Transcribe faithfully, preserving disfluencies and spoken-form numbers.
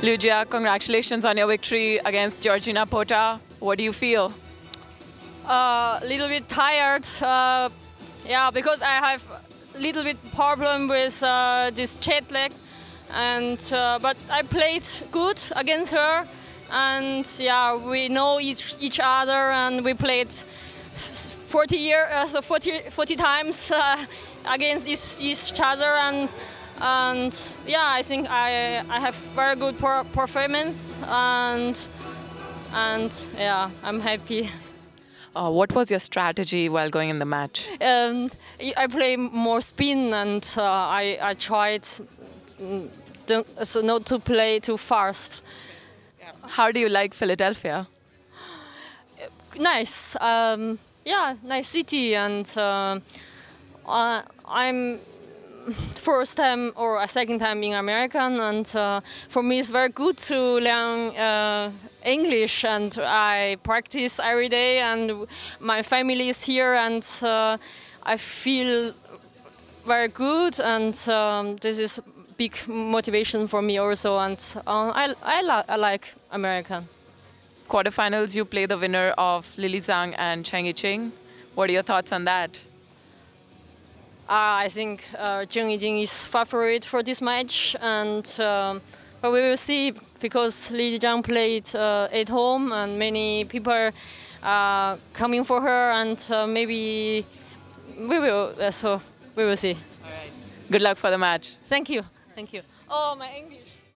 Liu Jia, congratulations on your victory against Georgina Pota. What do you feel? A uh, little bit tired, uh, yeah, because I have a little bit problem with uh, this jet lag, and uh, but I played good against her, and yeah, we know each each other, and we played forty years, uh, so forty, forty times uh, against each, each other, and and yeah, I think I I have very good performance, and and yeah, I'm happy. Uh, what was your strategy while going in the match? Um, I play more spin, and uh, I, I tried to, so not to play too fast. Yeah. How do you like Philadelphia? Nice, um, yeah, nice city, and uh, uh, I'm first time or a second time being American, and uh, for me it's very good to learn uh, English, and I practice every day, and my family is here, and uh, I feel very good, and um, this is big motivation for me also, and uh, I, I, li I like American. Quarterfinals, you play the winner of Lily Zhang and Cheng I-Ching. What are your thoughts on that? Uh, I think uh, Zhang Yijing is favorite for this match, and uh, but we will see, because Li Zhang played uh, at home, and many people are uh, coming for her, and uh, maybe we will. Uh, so we will see. All right. Good luck for the match. Thank you. Thank you. Oh, my English.